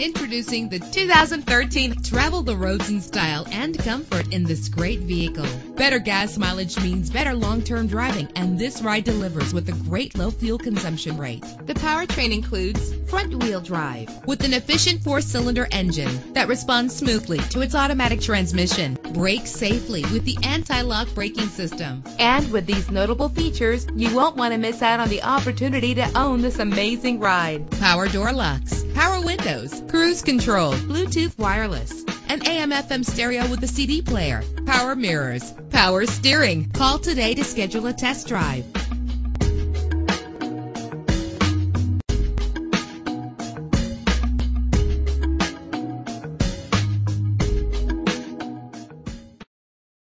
Introducing the 2013. Travel the roads in style and comfort in this great vehicle. Better gas mileage means better long-term driving, and this ride delivers with a great low fuel consumption rate. The powertrain includes front-wheel drive with an efficient 4-cylinder engine that responds smoothly to its automatic transmission. Brake safely with the anti-lock braking system. And with these notable features, you won't want to miss out on the opportunity to own this amazing ride. Power door locks, power windows, cruise control, Bluetooth wireless, an AM/FM stereo with a CD player, power mirrors, power steering. Call today to schedule a test drive.